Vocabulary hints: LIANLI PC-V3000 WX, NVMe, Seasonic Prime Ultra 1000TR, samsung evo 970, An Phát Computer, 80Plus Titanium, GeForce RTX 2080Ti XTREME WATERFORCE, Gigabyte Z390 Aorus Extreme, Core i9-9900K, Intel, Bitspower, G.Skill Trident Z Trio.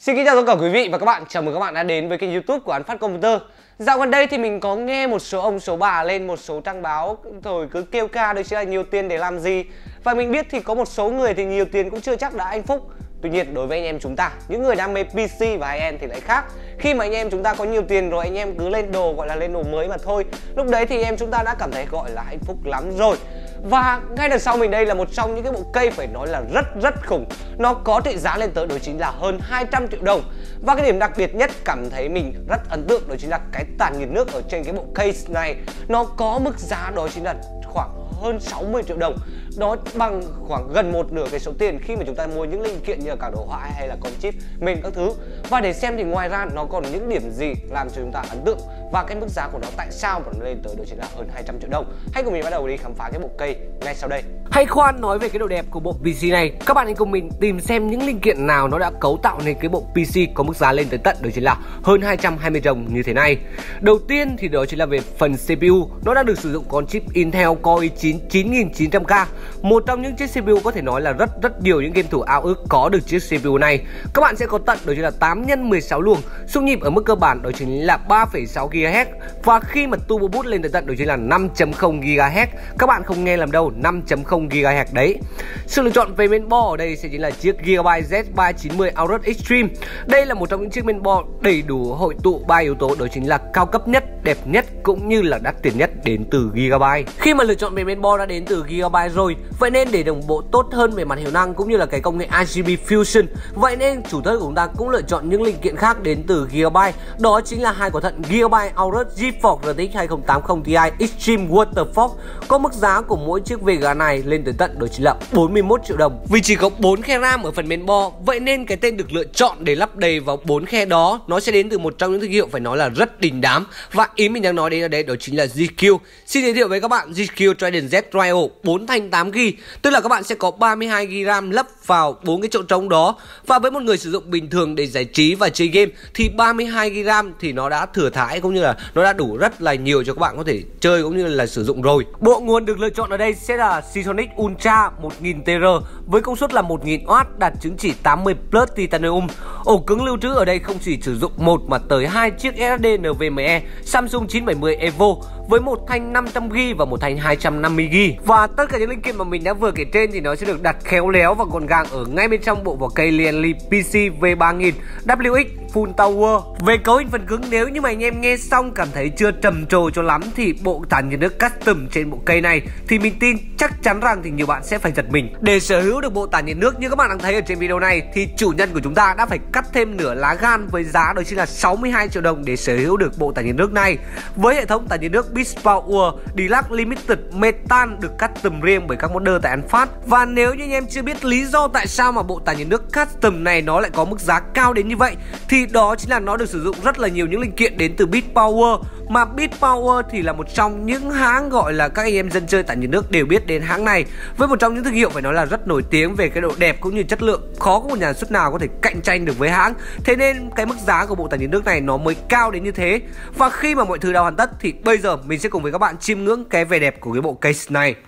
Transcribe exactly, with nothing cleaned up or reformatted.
Xin kính chào tất cả quý vị và các bạn, chào mừng các bạn đã đến với kênh YouTube của An Phát Computer. Dạo gần đây thì mình có nghe một số ông số bà lên một số trang báo rồi cứ kêu ca đấy chứ là nhiều tiền để làm gì. Và mình biết thì có một số người thì nhiều tiền cũng chưa chắc đã hạnh phúc. Tuy nhiên đối với anh em chúng ta, những người đam mê pê xê và high-end thì lại khác. Khi mà anh em chúng ta có nhiều tiền rồi, anh em cứ lên đồ gọi là lên đồ mới mà thôi. Lúc đấy thì anh em chúng ta đã cảm thấy gọi là hạnh phúc lắm rồi. Và ngay đằng sau mình đây là một trong những cái bộ cây phải nói là rất rất khủng. Nó có trị giá lên tới đối chính là hơn hai trăm triệu đồng. Và cái điểm đặc biệt nhất cảm thấy mình rất ấn tượng đó chính là cái tản nhiệt nước ở trên cái bộ case này. Nó có mức giá đó chính là khoảng hơn sáu mươi triệu đồng. Đó bằng khoảng gần một nửa cái số tiền khi mà chúng ta mua những linh kiện như là cả đồ họa hay là con chip mình các thứ. Và để xem thì ngoài ra nó còn những điểm gì làm cho chúng ta ấn tượng và cái mức giá của nó tại sao mà nó lên tới đó chính là hơn hai trăm triệu đồng. Hãy cùng mình bắt đầu đi khám phá cái bộ cây ngay sau đây. Hay khoan, nói về cái độ đẹp của bộ pê xê này, các bạn hãy cùng mình tìm xem những linh kiện nào nó đã cấu tạo nên cái bộ pê xê có mức giá lên tới tận đó chính là hơn hai trăm hai mươi triệu đồng như thế này. Đầu tiên thì đó chính là về phần xê pê u, nó đã được sử dụng con chip Intel Core i chín chín nghìn chín trăm K, một trong những chiếc xê pê u có thể nói là rất rất nhiều những game thủ ao ước có được chiếc xê pê u này. Các bạn sẽ có tận đó chính là tám nhân mười sáu luồng, xung nhịp ở mức cơ bản đó chính là ba phẩy sáu gigahertz, và khi mà turbo boost lên tới tận đó chính là năm phẩy không gigahertz. Các bạn không nghe làm đâu, năm phẩy không gigahertz đấy. Sự lựa chọn về mainboard ở đây sẽ chính là chiếc Gigabyte Z ba chín mươi Aorus Extreme. Đây là một trong những chiếc mainboard đầy đủ hội tụ ba yếu tố đó chính là cao cấp nhất, đẹp nhất cũng như là đắt tiền nhất đến từ Gigabyte. Khi mà lựa chọn về mainboard đã đến từ Gigabyte rồi, vậy nên để đồng bộ tốt hơn về mặt hiệu năng cũng như là cái công nghệ i giê bê Fusion, vậy nên chủ thơ của chúng ta cũng lựa chọn những linh kiện khác đến từ Gigabyte, đó chính là hai quả thận Gigabyte Aorus GeForce rờ tê ix hai không tám không Ti Extreme Waterforce, có mức giá của mỗi chiếc Vega này lên tới tận đó chính là bốn mươi mốt triệu đồng. Vì chỉ có bốn khe RAM ở phần mainboard, vậy nên cái tên được lựa chọn để lắp đầy vào bốn khe đó nó sẽ đến từ một trong những thương hiệu phải nói là rất đình đám, và ý mình đang nói đến ở đây đó chính là giê quy. Xin giới thiệu với các bạn giê quy Trident Z Trio bốn thanh tám gi ga bai, tức là các bạn sẽ có ba mươi hai gi ga bai RAM lấp vào bốn cái chỗ trống đó. Và với một người sử dụng bình thường để giải trí và chơi game thì ba mươi hai gi ga bai thì nó đã thừa thãi cũng như là nó đã đủ rất là nhiều cho các bạn có thể chơi cũng như là sử dụng rồi. Bộ nguồn được lựa chọn ở đây sẽ là Seasonic Ultra một nghìn T R với công suất là một nghìn oát, đạt chứng chỉ tám mươi plus titanium. Ổ cứng lưu trữ ở đây không chỉ sử dụng một mà tới hai chiếc ét ét đê NVMe Samsung chín bảy mươi EVO với một thanh năm trăm gi ga bai và một thanh hai trăm năm mươi gi ga bai. Và tất cả những linh kiện mà mình đã vừa kể trên thì nó sẽ được đặt khéo léo và gọn gàng ở ngay bên trong bộ vỏ cây Lian Li P C V ba nghìn W X Full Tower. Về cấu hình phần cứng, nếu như mà anh em nghe xong cảm thấy chưa trầm trồ cho lắm thì bộ tản nhiệt nước custom trên bộ cây này thì mình tin chắc chắn rằng thì nhiều bạn sẽ phải giật mình. Để sở hữu được bộ tản nhiệt nước như các bạn đang thấy ở trên video này thì chủ nhân của chúng ta đã phải cắt thêm nửa lá gan với giá đó chính là sáu mươi hai triệu đồng để sở hữu được bộ tản nhiệt nước này. Với hệ thống tản nhiệt nước Bitspower Deluxe Limited Metal được custom riêng bởi các modder tại An Phát. Và nếu như anh em chưa biết lý do tại sao mà bộ tản nhiệt nước custom này nó lại có mức giá cao đến như vậy thì Thì đó chính là nó được sử dụng rất là nhiều những linh kiện đến từ Bitspower, mà Bitspower thì là một trong những hãng gọi là các anh em dân chơi tại nhiều nước đều biết đến hãng này, với một trong những thương hiệu phải nói là rất nổi tiếng về cái độ đẹp cũng như chất lượng. Khó có một nhà xuất nào có thể cạnh tranh được với hãng, thế nên cái mức giá của bộ tản nhiệt nước này nó mới cao đến như thế. Và khi mà mọi thứ đã hoàn tất thì bây giờ mình sẽ cùng với các bạn chiêm ngưỡng cái vẻ đẹp của cái bộ case này.